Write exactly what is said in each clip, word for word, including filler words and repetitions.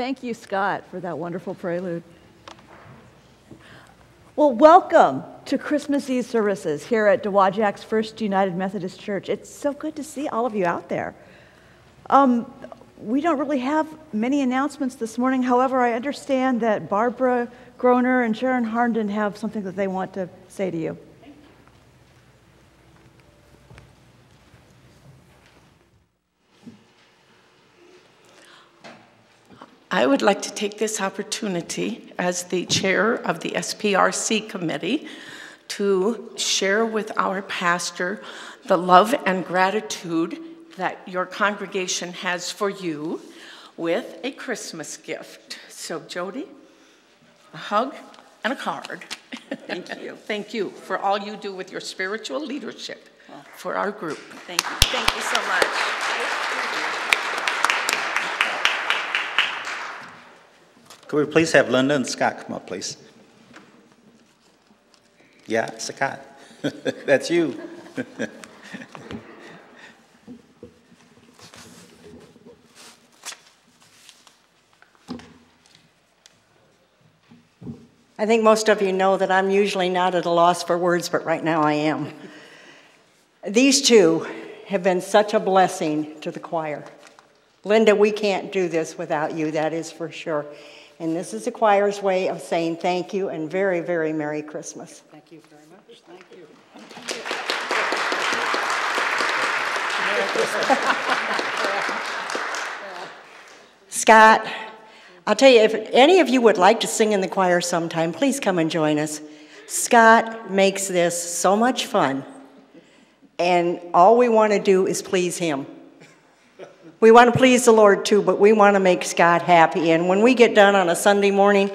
Thank you, Scott, for that wonderful prelude. Well, welcome to Christmas Eve services here at Dowagiac's First United Methodist Church. It's so good to see all of you out there. Um, we don't really have many announcements this morning. However, I understand that Barbara Groner and Sharon Harnden have something that they want to say to you. I would like to take this opportunity as the chair of the S P R C committee to share with our pastor the love and gratitude that your congregation has for you with a Christmas gift. So Jodi, a hug and a card. Thank you. Thank you for all you do with your spiritual leadership for our group. Thank you. Thank you so much. Could we please have Linda and Scott come up, please? Yeah, Scott. That's you. I think most of you know that I'm usually not at a loss for words, but right now I am. These two have been such a blessing to the choir. Linda, we can't do this without you, that is for sure. And this is the choir's way of saying thank you and very, very Merry Christmas. Thank you very much. Thank you. Merry Christmas. Scott, I'll tell you, if any of you would like to sing in the choir sometime, please come and join us. Scott makes this so much fun, and all we want to do is please him. We want to please the Lord, too, but we want to make Scott happy. And when we get done on a Sunday morning,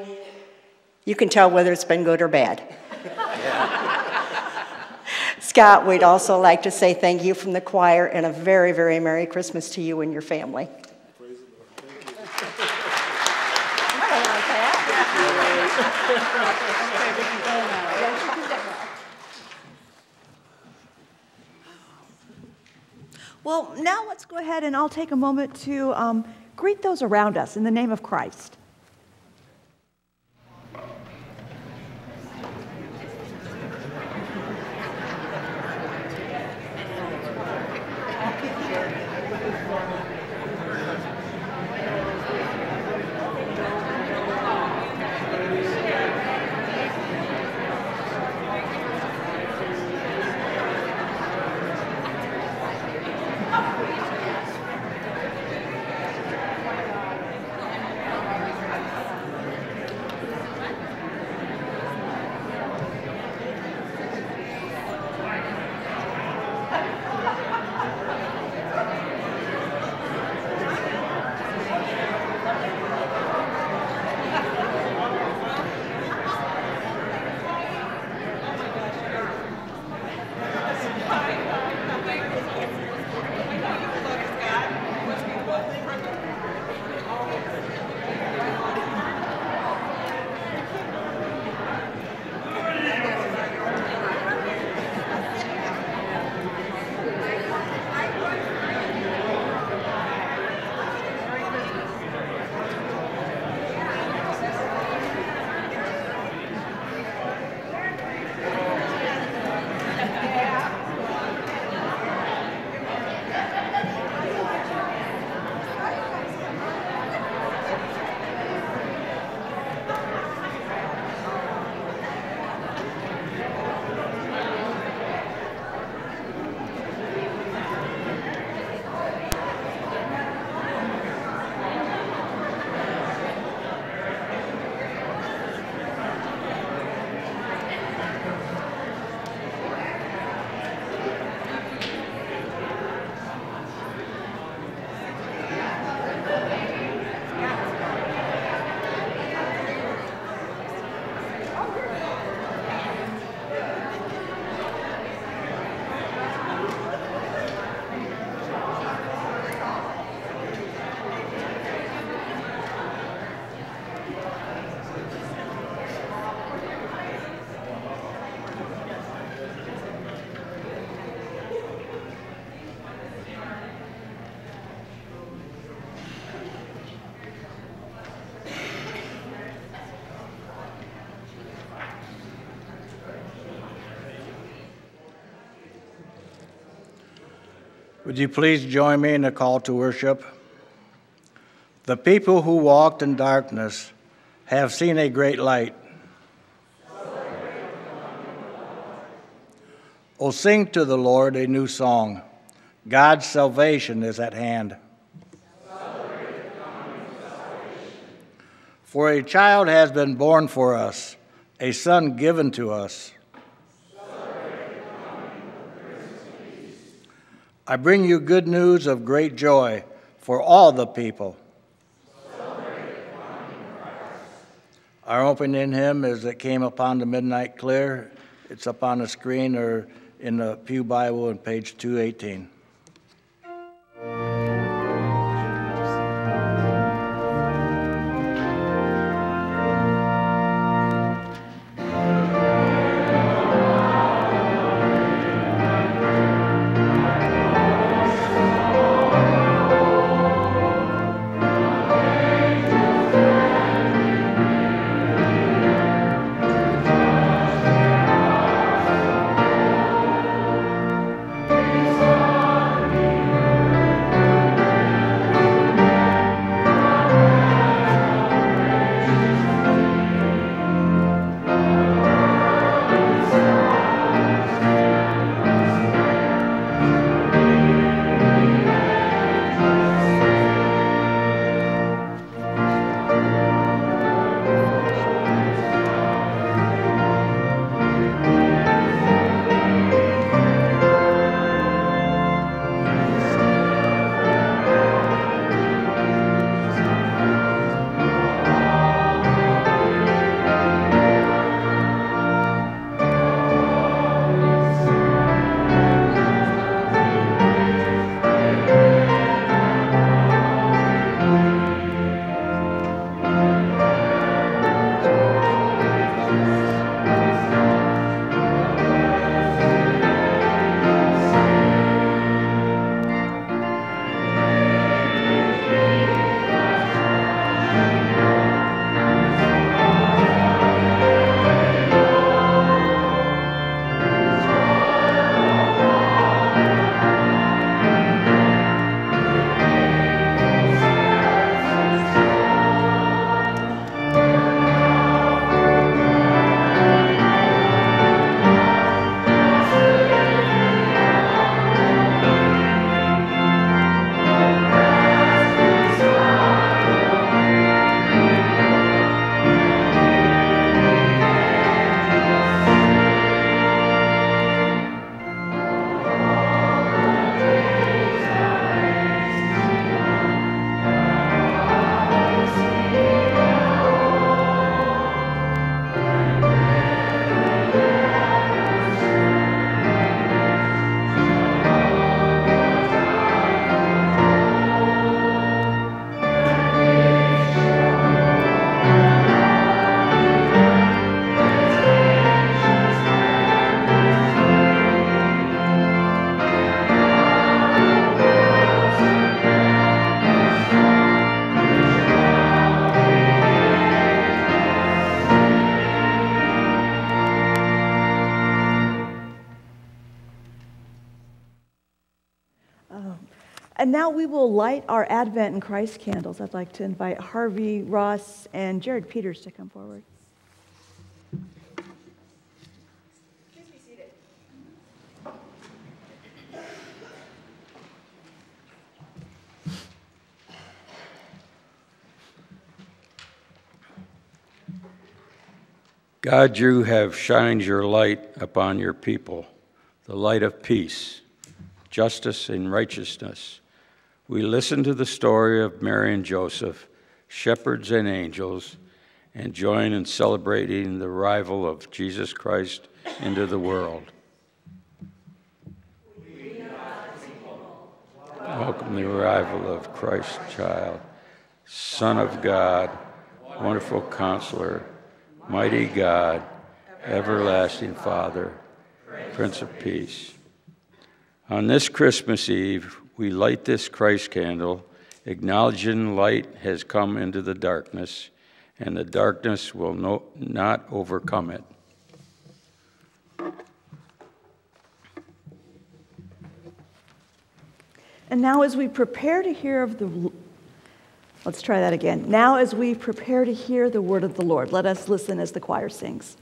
you can tell whether it's been good or bad. Yeah. Scott, we'd also like to say thank you from the choir and a very, very Merry Christmas to you and your family. Praise the Lord. Thank you. I don't like that. Okay, we can go now. Well, now let's go ahead and I'll take a moment to um, greet those around us in the name of Christ. Would you please join me in a call to worship? The people who walked in darkness have seen a great light. O sing to the Lord a new song. God's salvation is at hand. For a child has been born for us, a son given to us. I bring you good news of great joy for all the people. Our opening hymn is "It Came Upon the Midnight Clear." It's up on the screen or in the Pew Bible on page two eighteen. Now we will light our Advent and Christ candles. I'd like to invite Harvey Ross and Jared Peters to come forward. Please be seated. God, you have shined your light upon your people, the light of peace, justice, and righteousness. We listen to the story of Mary and Joseph, shepherds and angels, and join in celebrating the arrival of Jesus Christ into the world. We welcome the arrival of Christ, child, Son of God, wonderful Counselor, mighty God, everlasting Father, Prince of Peace. On this Christmas Eve, we light this Christ candle, acknowledging light has come into the darkness, and the darkness will no, not overcome it. And now as we prepare to hear of the, let's try that again. Now as we prepare to hear the word of the Lord, let us listen as the choir sings.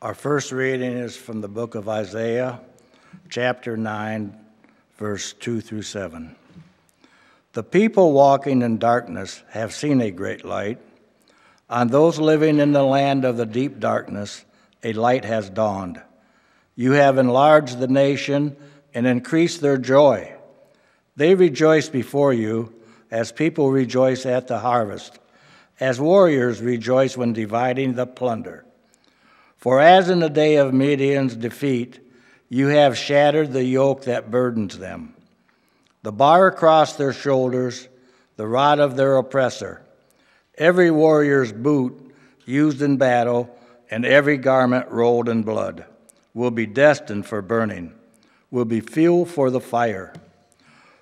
Our first reading is from the book of Isaiah, chapter nine, verse two through seven. The people walking in darkness have seen a great light. On those living in the land of the deep darkness, a light has dawned. You have enlarged the nation and increased their joy. They rejoice before you as people rejoice at the harvest, as warriors rejoice when dividing the plunder. For as in the day of Midian's defeat, you have shattered the yoke that burdens them, the bar across their shoulders, the rod of their oppressor, every warrior's boot used in battle, and every garment rolled in blood will be destined for burning, will be fuel for the fire.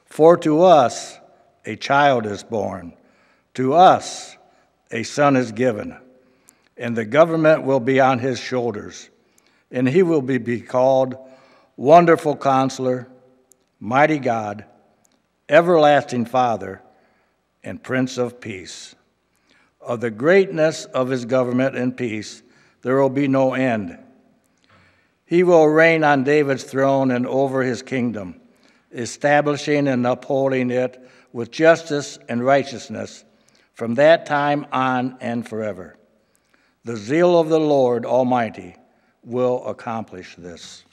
For to us a child is born, to us a son is given, and the government will be on his shoulders, and he will be, be called Wonderful Counselor, Mighty God, Everlasting Father, and Prince of Peace. Of the greatness of his government and peace, there will be no end. He will reign on David's throne and over his kingdom, establishing and upholding it with justice and righteousness from that time on and forever. The zeal of the Lord Almighty will accomplish this.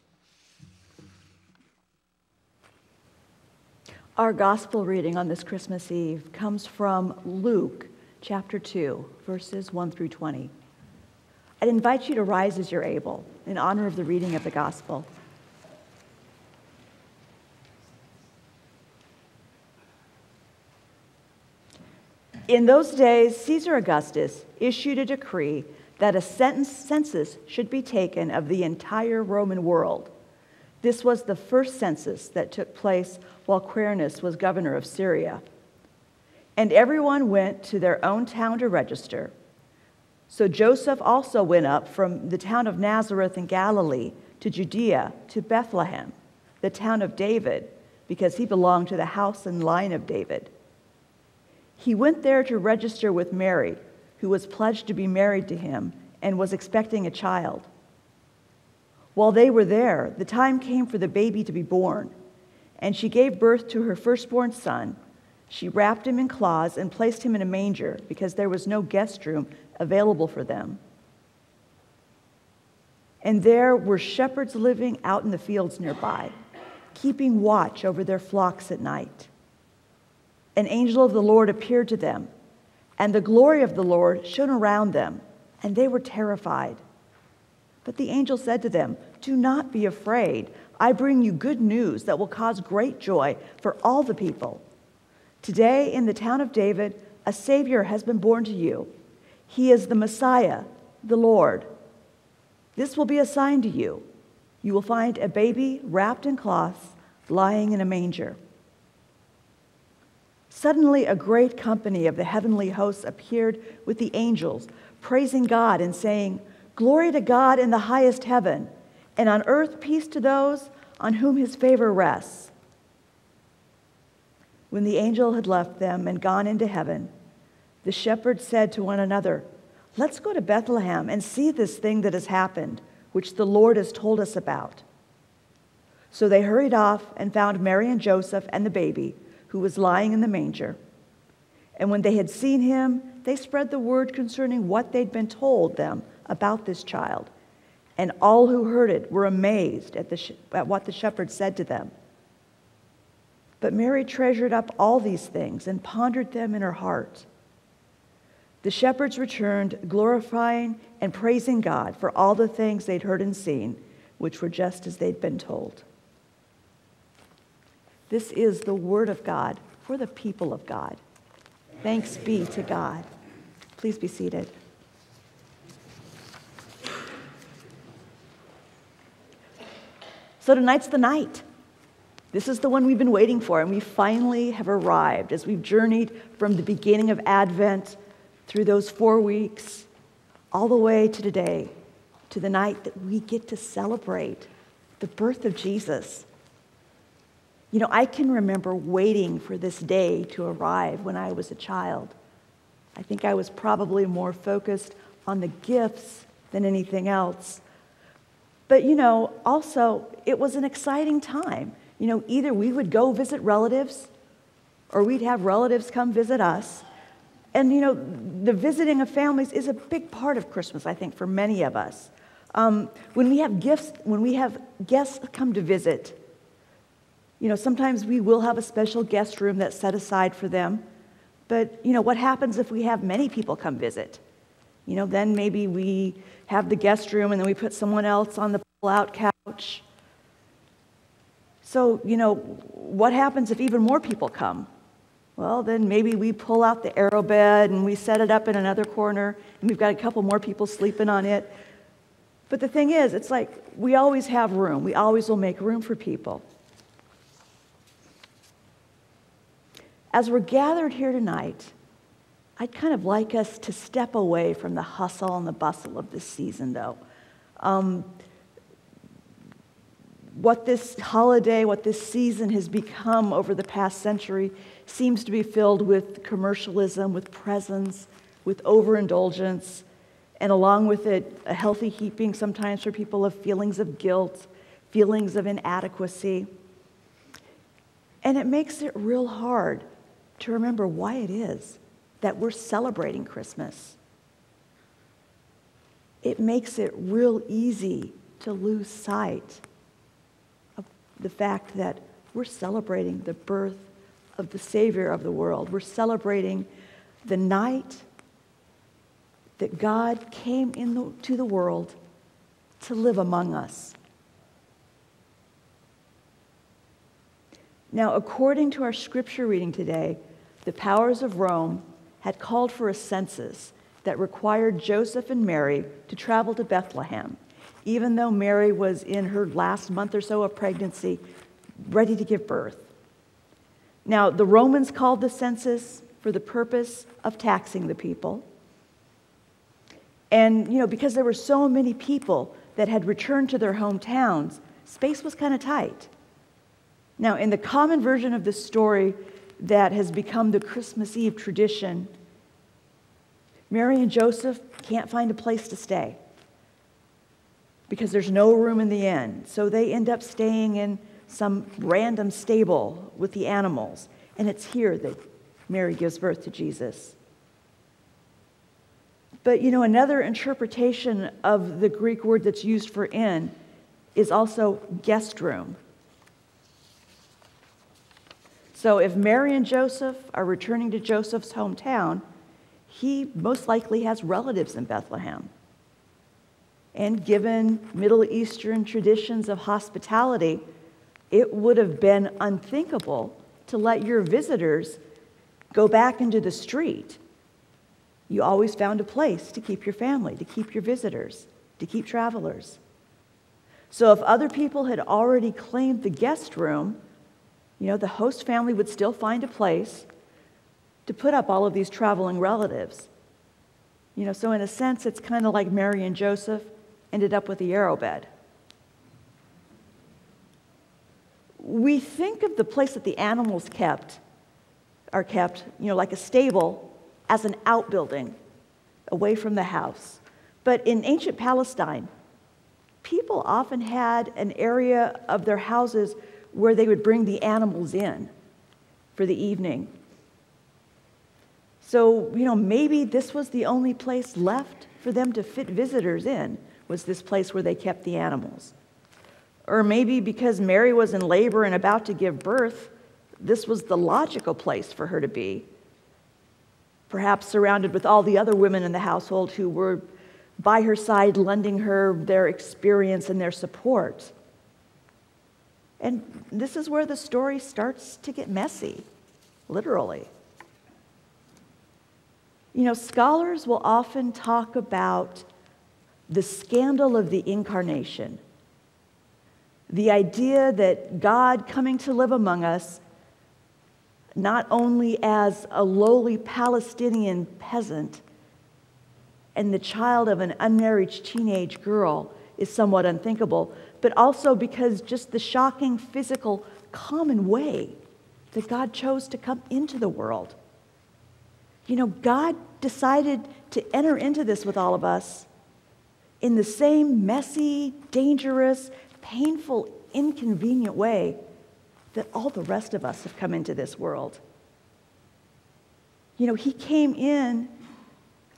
Our gospel reading on this Christmas Eve comes from Luke chapter two, verses one through twenty. I'd invite you to rise as you're able in honor of the reading of the gospel. In those days, Caesar Augustus issued a decree that a census should be taken of the entire Roman world. This was the first census that took place while Quirinius was governor of Syria. And everyone went to their own town to register. So Joseph also went up from the town of Nazareth in Galilee to Judea, to Bethlehem, the town of David, because he belonged to the house and line of David. He went there to register with Mary, who was pledged to be married to him and was expecting a child. While they were there, the time came for the baby to be born, and she gave birth to her firstborn son. She wrapped him in cloths and placed him in a manger because there was no guest room available for them. And there were shepherds living out in the fields nearby, keeping watch over their flocks at night. An angel of the Lord appeared to them, and the glory of the Lord shone around them, and they were terrified. But the angel said to them, "Do not be afraid. I bring you good news that will cause great joy for all the people. Today in the town of David, a Savior has been born to you. He is the Messiah, the Lord. This will be a sign to you. You will find a baby wrapped in cloths, lying in a manger." Suddenly, a great company of the heavenly hosts appeared with the angels, praising God and saying, "Glory to God in the highest heaven, and on earth peace to those on whom his favor rests." When the angel had left them and gone into heaven, the shepherds said to one another, "Let's go to Bethlehem and see this thing that has happened, which the Lord has told us about." So they hurried off and found Mary and Joseph and the baby, who was lying in the manger. And when they had seen him, they spread the word concerning what they'd been told them about this child. And all who heard it were amazed at, the sh at what the shepherds said to them. But Mary treasured up all these things and pondered them in her heart. The shepherds returned, glorifying and praising God for all the things they'd heard and seen, which were just as they'd been told. This is the word of God for the people of God. Thanks be to God. Please be seated. So tonight's the night. This is the one we've been waiting for, and we finally have arrived as we've journeyed from the beginning of Advent through those four weeks all the way to today, to the night that we get to celebrate the birth of Jesus. You know, I can remember waiting for this day to arrive when I was a child. I think I was probably more focused on the gifts than anything else. But, you know, also, it was an exciting time. You know, either we would go visit relatives or we'd have relatives come visit us. And, you know, the visiting of families is a big part of Christmas, I think, for many of us. Um, when we have gifts, when we have guests come to visit, you know, sometimes we will have a special guest room that's set aside for them. But, you know, what happens if we have many people come visit? You know, then maybe we have the guest room and then we put someone else on the pull-out couch. So, you know, what happens if even more people come? Well, then maybe we pull out the aero bed and we set it up in another corner and we've got a couple more people sleeping on it. But the thing is, it's like we always have room. We always will make room for people. As we're gathered here tonight, I'd kind of like us to step away from the hustle and the bustle of this season, though. Um, what this holiday, what this season has become over the past century seems to be filled with commercialism, with presents, with overindulgence, and along with it, a healthy heaping sometimes for people of feelings of guilt, feelings of inadequacy. And it makes it real hard to remember why it is that we're celebrating Christmas. It makes it real easy to lose sight of the fact that we're celebrating the birth of the Savior of the world. We're celebrating the night that God came into the world to live among us. Now, according to our scripture reading today, the powers of Rome had called for a census that required Joseph and Mary to travel to Bethlehem, even though Mary was in her last month or so of pregnancy, ready to give birth. Now, the Romans called the census for the purpose of taxing the people. And, you know, because there were so many people that had returned to their hometowns, space was kind of tight. Now, in the common version of this story, that has become the Christmas Eve tradition, Mary and Joseph can't find a place to stay because there's no room in the inn. So they end up staying in some random stable with the animals. And it's here that Mary gives birth to Jesus. But, you know, another interpretation of the Greek word that's used for inn is also guest room. So if Mary and Joseph are returning to Joseph's hometown, he most likely has relatives in Bethlehem. And given Middle Eastern traditions of hospitality, it would have been unthinkable to let your visitors go back into the street. You always found a place to keep your family, to keep your visitors, to keep travelers. So if other people had already claimed the guest room, you know, the host family would still find a place to put up all of these traveling relatives. You know, so in a sense, it's kind of like Mary and Joseph ended up with the aero bed. We think of the place that the animals kept, are kept, you know, like a stable, as an outbuilding away from the house. But in ancient Palestine, people often had an area of their houses where they would bring the animals in for the evening. So, you know, maybe this was the only place left for them to fit visitors in, was this place where they kept the animals. Or maybe because Mary was in labor and about to give birth, this was the logical place for her to be, perhaps surrounded with all the other women in the household who were by her side lending her their experience and their support. And this is where the story starts to get messy, literally. You know, scholars will often talk about the scandal of the incarnation, the idea that God coming to live among us, not only as a lowly Palestinian peasant and the child of an unmarried teenage girl is somewhat unthinkable, but also because just the shocking, physical, common way that God chose to come into the world. You know, God decided to enter into this with all of us in the same messy, dangerous, painful, inconvenient way that all the rest of us have come into this world. You know, he came in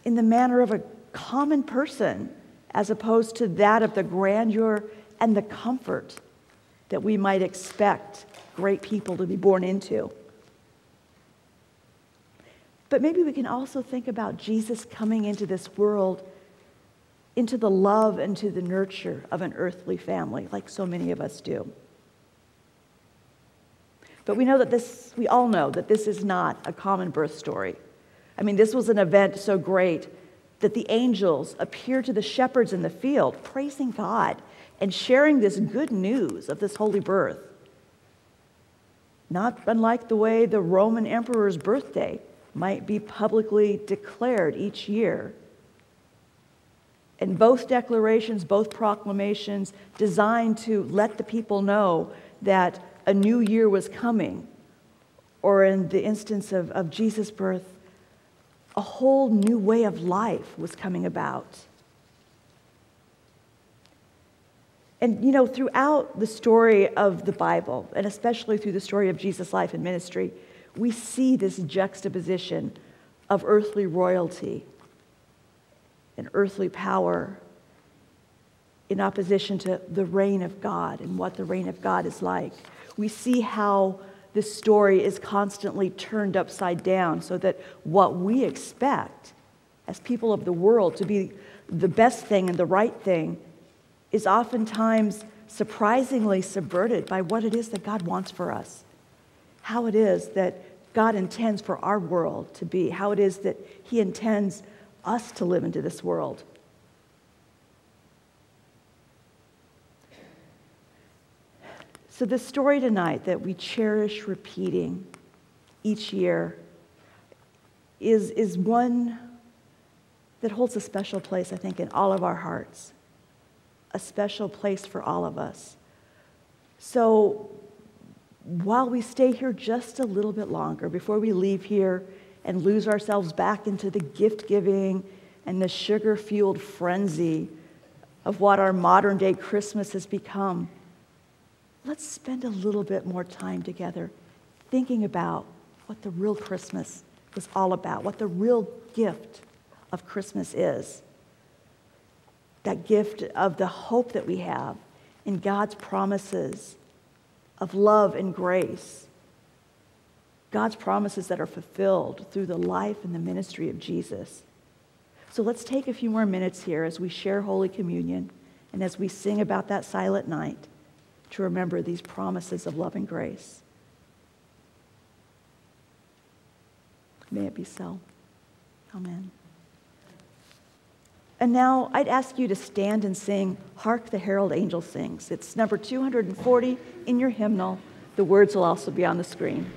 in the manner of a common person as opposed to that of the grandeur and the comfort that we might expect great people to be born into. But maybe we can also think about Jesus coming into this world, into the love and to the nurture of an earthly family, like so many of us do. But we know that this, we all know that this is not a common birth story. I mean, this was an event so great that the angels appeared to the shepherds in the field, praising God and sharing this good news of this holy birth. Not unlike the way the Roman emperor's birthday might be publicly declared each year. And both declarations, both proclamations, designed to let the people know that a new year was coming, or in the instance of, of Jesus' birth, a whole new way of life was coming about. And, you know, throughout the story of the Bible, and especially through the story of Jesus' life and ministry, we see this juxtaposition of earthly royalty and earthly power in opposition to the reign of God and what the reign of God is like. We see how this story is constantly turned upside down so that what we expect as people of the world to be the best thing and the right thing is oftentimes surprisingly subverted by what it is that God wants for us, how it is that God intends for our world to be, how it is that he intends us to live into this world. So the story tonight that we cherish repeating each year is, is one that holds a special place, I think, in all of our hearts, a special place for all of us. So while we stay here just a little bit longer, before we leave here and lose ourselves back into the gift-giving and the sugar-fueled frenzy of what our modern-day Christmas has become, let's spend a little bit more time together thinking about what the real Christmas was all about, what the real gift of Christmas is. That gift of the hope that we have in God's promises of love and grace, God's promises that are fulfilled through the life and the ministry of Jesus. So let's take a few more minutes here as we share Holy Communion and as we sing about that silent night, to remember these promises of love and grace. May it be so. Amen. And now I'd ask you to stand and sing Hark the Herald Angel Sings. It's number two hundred forty in your hymnal. The words will also be on the screen.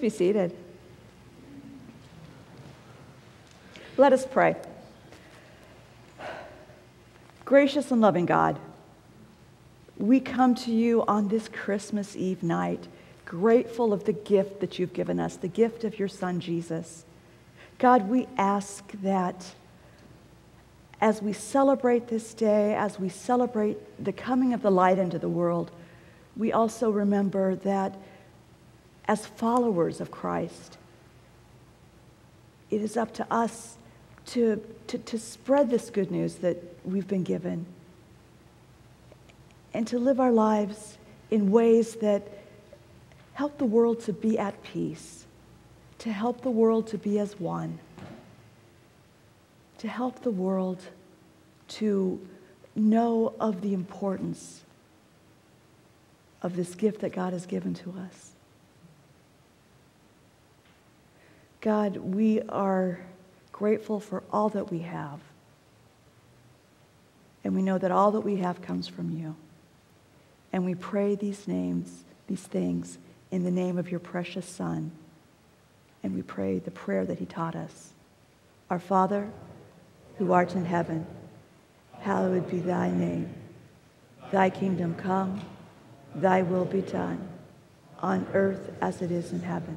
be seated. Let us pray. Gracious and loving God, we come to you on this Christmas Eve night, grateful of the gift that you've given us, the gift of your Son, Jesus. God, we ask that as we celebrate this day, as we celebrate the coming of the light into the world, we also remember that as followers of Christ, it is up to us to, to, to spread this good news that we've been given and to live our lives in ways that help the world to be at peace, to help the world to be as one, to help the world to know of the importance of this gift that God has given to us. God, we are grateful for all that we have. And we know that all that we have comes from you. And we pray these names, these things, in the name of your precious Son. And we pray the prayer that he taught us. Our Father, who art in heaven, hallowed be thy name. Thy kingdom come, thy will be done, on earth as it is in heaven.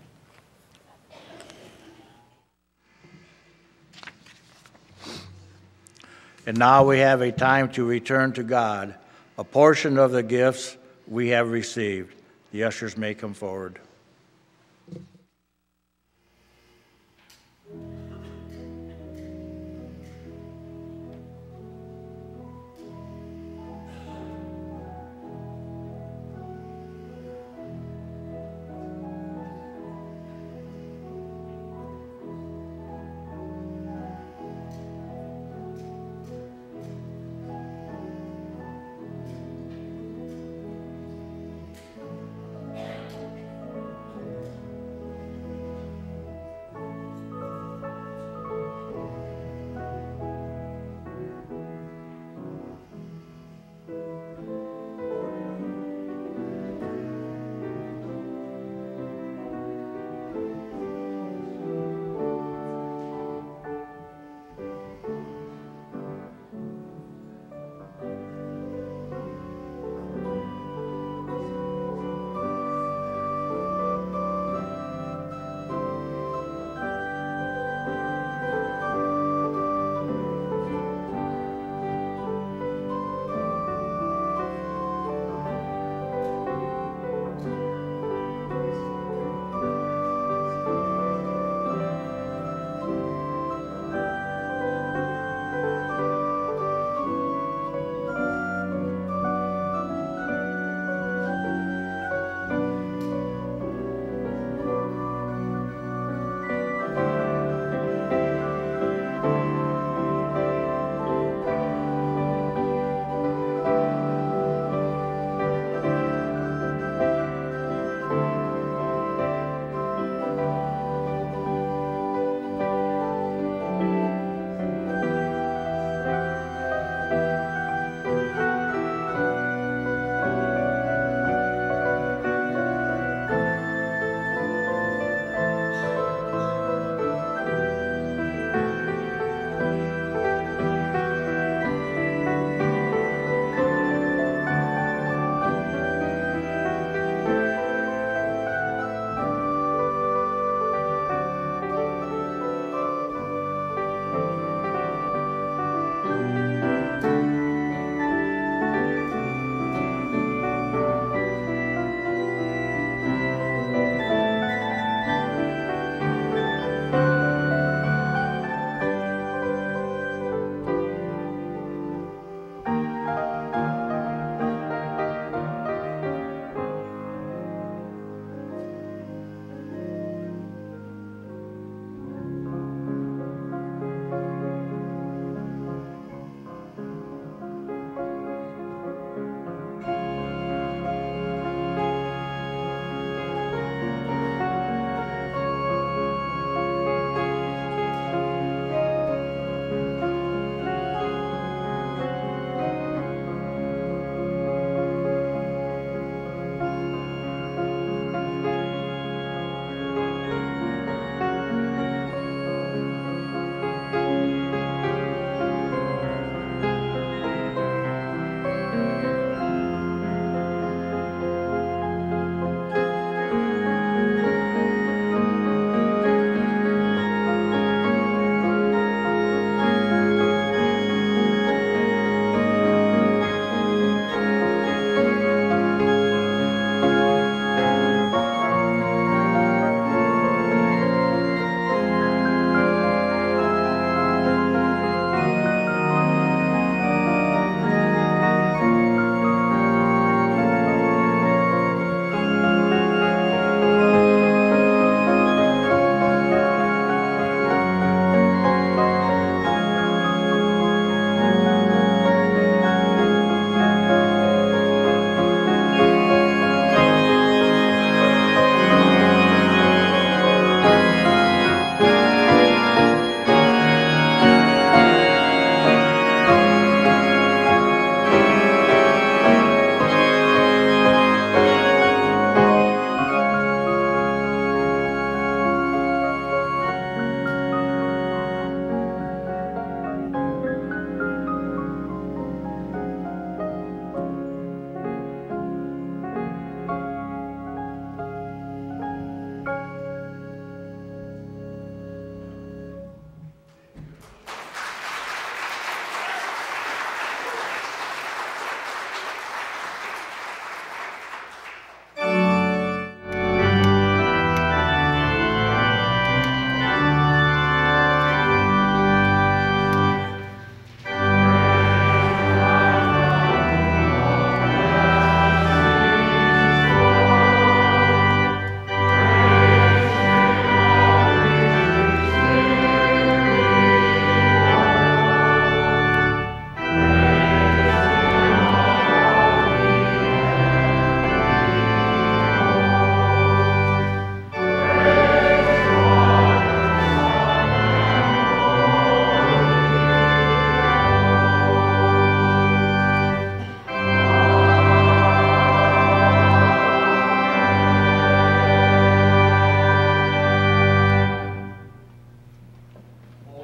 And now we have a time to return to God a portion of the gifts we have received. The ushers may come forward.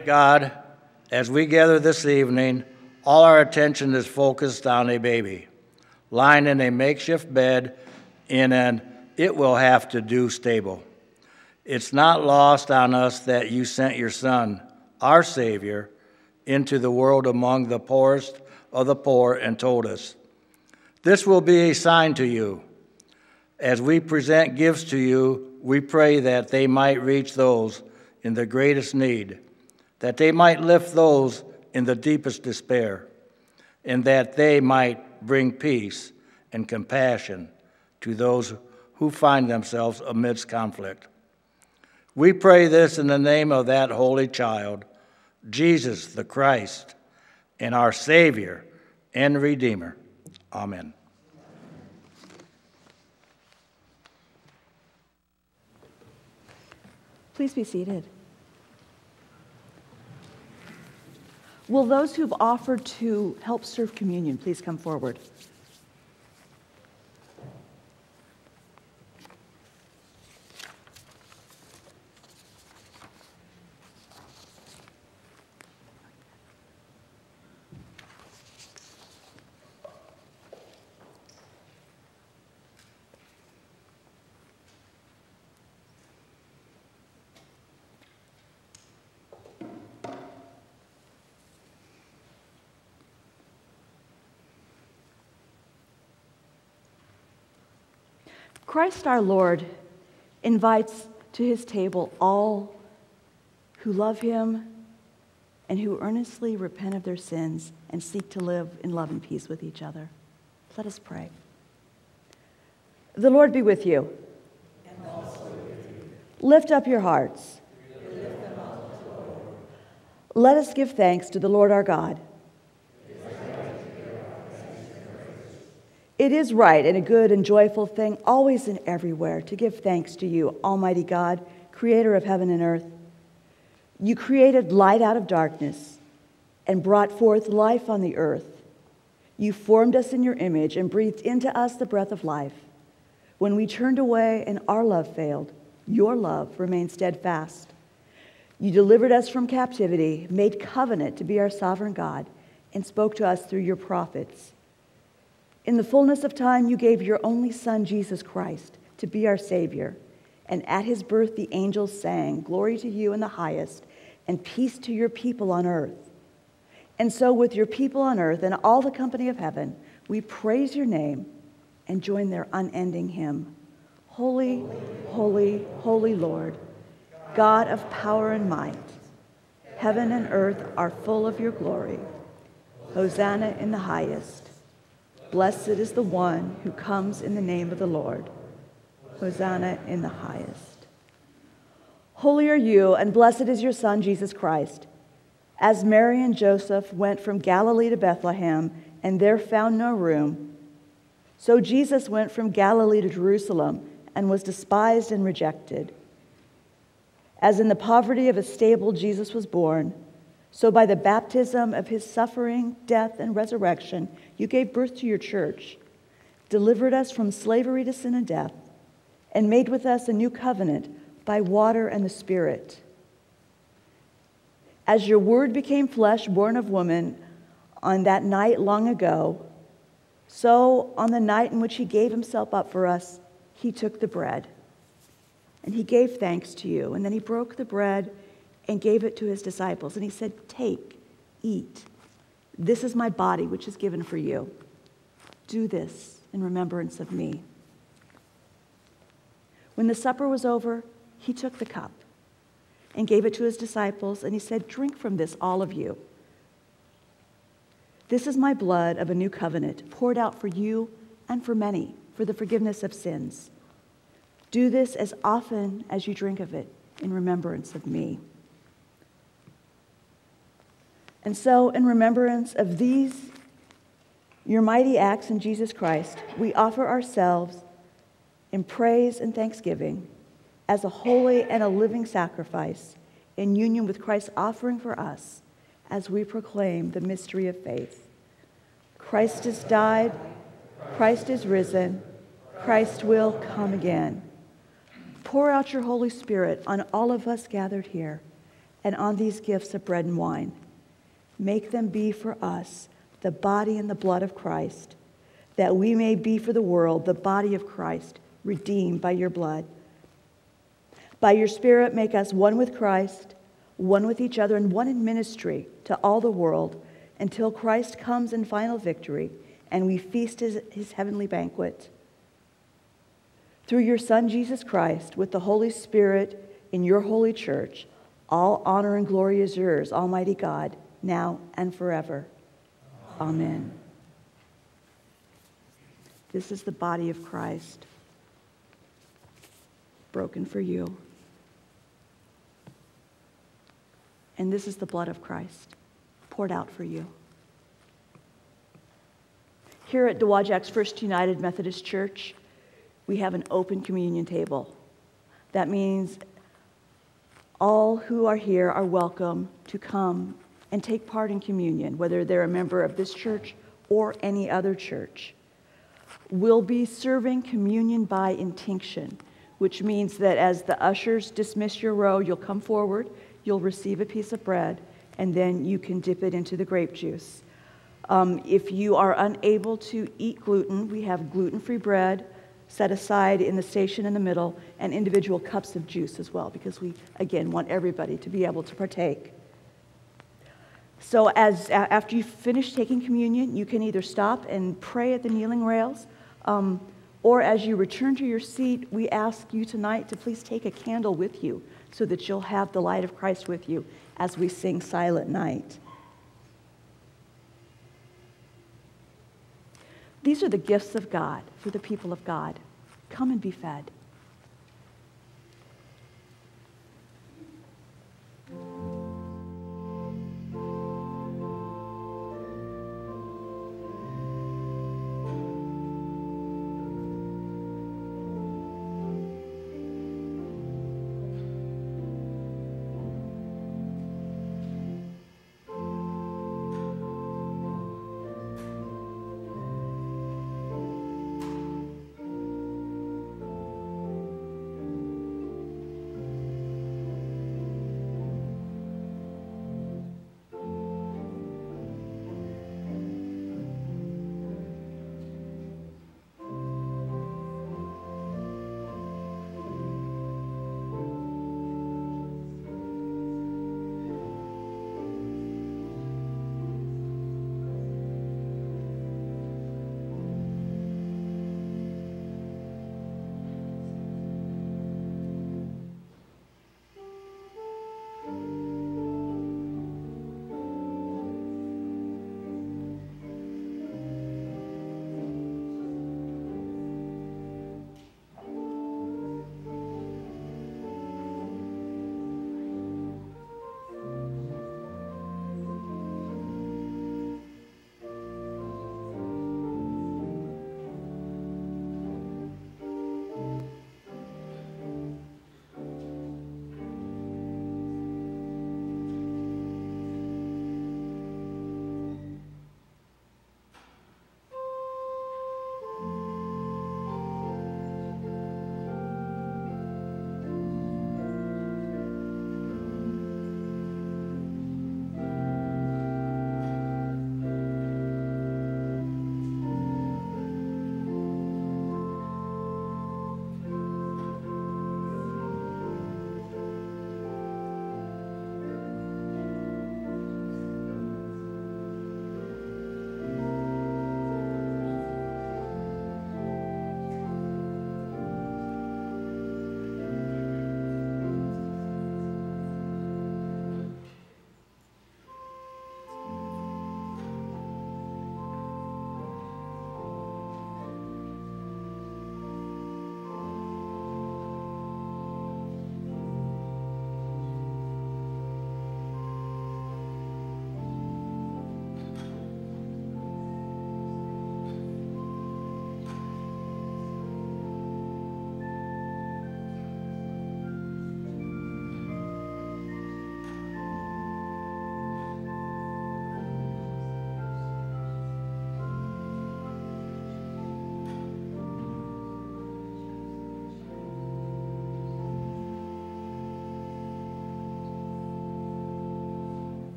great God, as we gather this evening, all our attention is focused on a baby, lying in a makeshift bed in an it-will-have-to-do stable. It's not lost on us that you sent your Son, our Savior, into the world among the poorest of the poor and told us, "This will be a sign to you. As we present gifts to you, we pray that they might reach those in the greatest need, that they might lift those in the deepest despair, and that they might bring peace and compassion to those who find themselves amidst conflict." We pray this in the name of that holy child, Jesus the Christ, and our Savior and Redeemer. Amen. Please be seated. Will those who've offered to help serve communion please come forward? Christ our Lord invites to his table all who love him and who earnestly repent of their sins and seek to live in love and peace with each other. Let us pray. The Lord be with you. And also with you. Lift up your hearts. We lift them up to the Lord. Let us give thanks to the Lord our God. It is right and a good and joyful thing, always and everywhere, to give thanks to you, Almighty God, creator of heaven and earth. You created light out of darkness and brought forth life on the earth. You formed us in your image and breathed into us the breath of life. When we turned away and our love failed, your love remained steadfast. You delivered us from captivity, made covenant to be our sovereign God, and spoke to us through your prophets. In the fullness of time, you gave your only Son, Jesus Christ, to be our Savior. And at his birth, the angels sang, "Glory to you in the highest, and peace to your people on earth." And so with your people on earth and all the company of heaven, we praise your name and join their unending hymn. Holy, holy, holy Lord, God of power and might, heaven and earth are full of your glory. Hosanna in the highest. Blessed is the one who comes in the name of the Lord. Hosanna in the highest. Holy are you, and blessed is your Son, Jesus Christ. As Mary and Joseph went from Galilee to Bethlehem, and there found no room, so Jesus went from Galilee to Jerusalem, and was despised and rejected. As in the poverty of a stable Jesus was born, so by the baptism of his suffering, death, and resurrection, you gave birth to your church, delivered us from slavery to sin and death, and made with us a new covenant by water and the Spirit. As your word became flesh, born of woman, on that night long ago, so on the night in which he gave himself up for us, he took the bread, and he gave thanks to you, and then he broke the bread and gave it to his disciples. And he said, "Take, eat. This is my body, which is given for you. Do this in remembrance of me." When the supper was over, he took the cup and gave it to his disciples. And he said, "Drink from this, all of you. This is my blood of a new covenant, poured out for you and for many, for the forgiveness of sins. Do this as often as you drink of it in remembrance of me." And so, in remembrance of these, your mighty acts in Jesus Christ, we offer ourselves in praise and thanksgiving as a holy and a living sacrifice in union with Christ's offering for us as we proclaim the mystery of faith. Christ has died, Christ is risen, Christ will come again. Pour out your Holy Spirit on all of us gathered here and on these gifts of bread and wine. Make them be for us the body and the blood of Christ, that we may be for the world the body of Christ, redeemed by your blood. By your Spirit, make us one with Christ, one with each other, and one in ministry to all the world, until Christ comes in final victory, and we feast his, his heavenly banquet. Through your Son, Jesus Christ, with the Holy Spirit in your holy church, all honor and glory is yours, Almighty God, now and forever. Amen. Amen. This is the body of Christ, broken for you. And this is the blood of Christ, poured out for you. Here at Dowagiac's First United Methodist Church, we have an open communion table. That means all who are here are welcome to come and take part in communion, whether they're a member of this church or any other church. We'll be serving communion by intinction, which means that as the ushers dismiss your row, you'll come forward, you'll receive a piece of bread, and then you can dip it into the grape juice. Um, if you are unable to eat gluten, we have gluten-free bread set aside in the station in the middle, and individual cups of juice as well, because we, again, want everybody to be able to partake. So as, after you finish taking communion, you can either stop and pray at the kneeling rails, um, or as you return to your seat, we ask you tonight to please take a candle with you so that you'll have the light of Christ with you as we sing Silent Night. These are the gifts of God for the people of God. Come and be fed.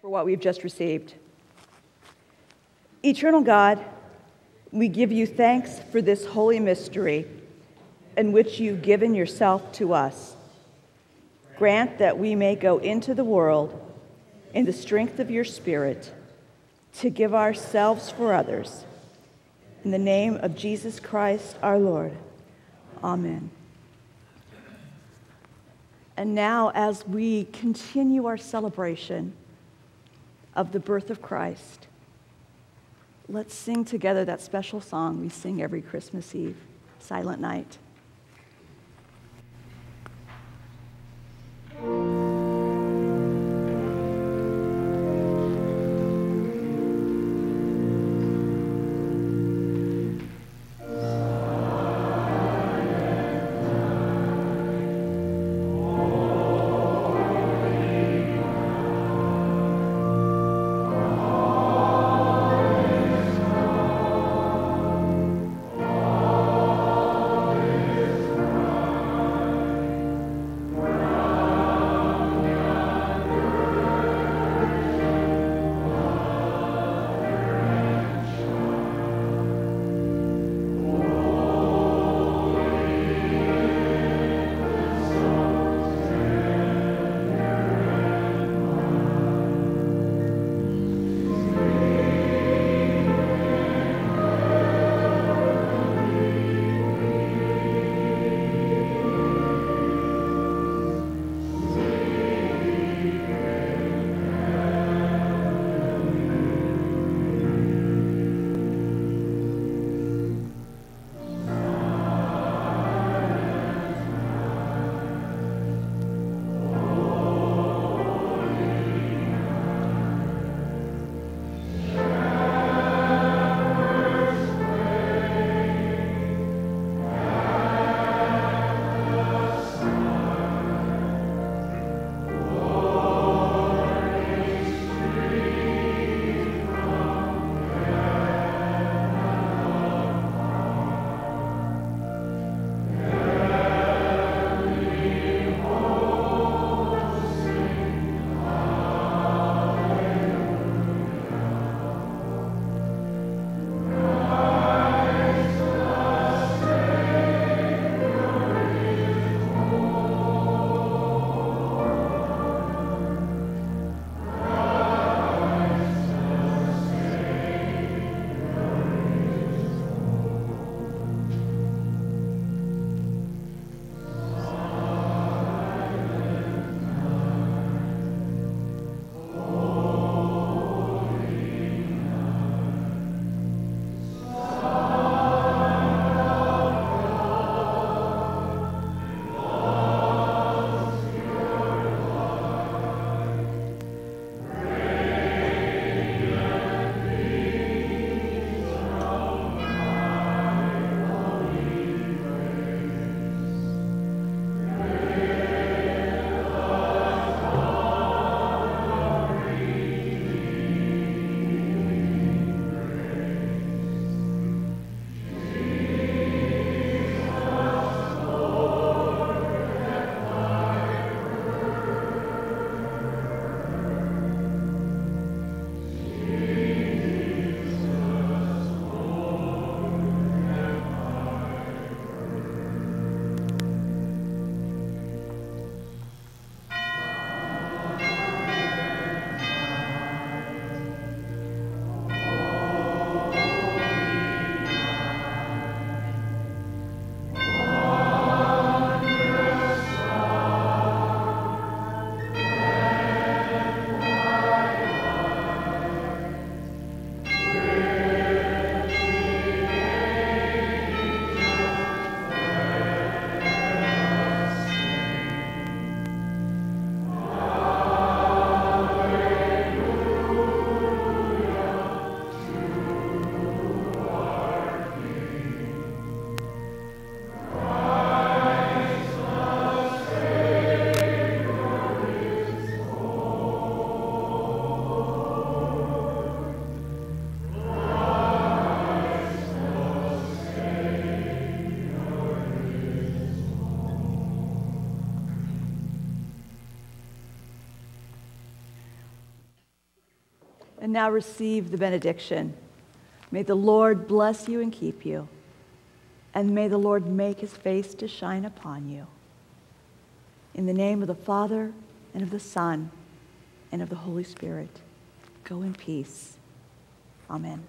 for what we've just received. Eternal God, we give you thanks for this holy mystery in which you've given yourself to us. Grant that we may go into the world in the strength of your Spirit to give ourselves for others. In the name of Jesus Christ, our Lord. Amen. And now, as we continue our celebration of the birth of Christ, let's sing together that special song we sing every Christmas Eve, Silent Night. And now receive the benediction. May the Lord bless you and keep you, and may the Lord make his face to shine upon you. In the name of the Father, and of the Son, and of the Holy Spirit, go in peace. Amen.